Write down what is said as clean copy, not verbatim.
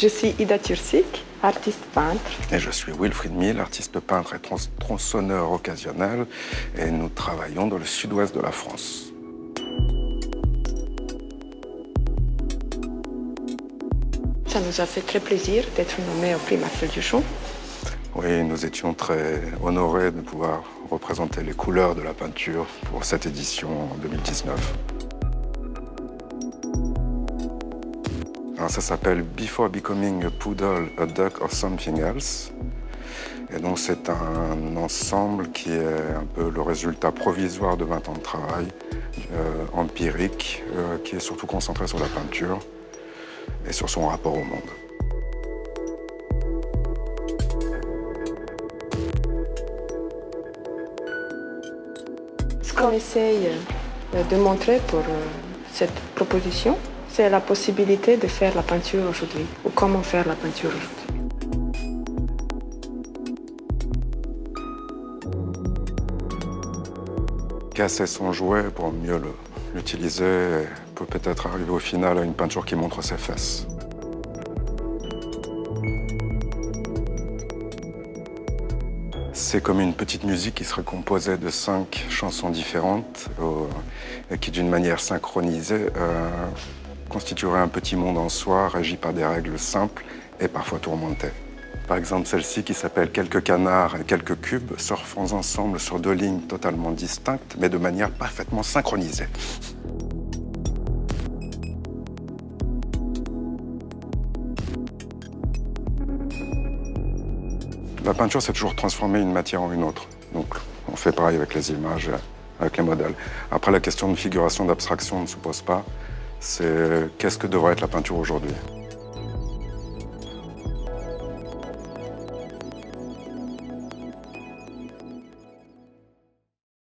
Je suis Ida Tursic, artiste peintre. Et je suis Wilfried Mille, artiste peintre et tronçonneur occasionnel. Et nous travaillons dans le sud-ouest de la France. Ça nous a fait très plaisir d'être nommés au Prix Marcel Duchamp. Oui, nous étions très honorés de pouvoir représenter les couleurs de la peinture pour cette édition 2019. Alors ça s'appelle Before Becoming a Poodle, a Duck or Something Else. Et donc c'est un ensemble qui est un peu le résultat provisoire de 20 ans de travail empirique, qui est surtout concentré sur la peinture et sur son rapport au monde. Ce qu'on essaye de montrer pour cette proposition, c'est la possibilité de faire la peinture aujourd'hui, ou comment faire la peinture aujourd'hui. Casser son jouet pour mieux l'utiliser peut peut-être arriver au final à une peinture qui montre ses fesses. C'est comme une petite musique qui serait composée de 5 chansons différentes et qui, d'une manière synchronisée, constituerait un petit monde en soi, régi par des règles simples et parfois tourmentées. Par exemple, celle-ci qui s'appelle « Quelques canards et quelques cubes » surfant ensemble sur 2 lignes totalement distinctes, mais de manière parfaitement synchronisée. La peinture, c'est toujours transformer une matière en une autre. Donc, on fait pareil avec les images, avec les modèles. Après, la question de figuration, d'abstraction ne se pose pas. C'est qu'est-ce que devrait être la peinture aujourd'hui ?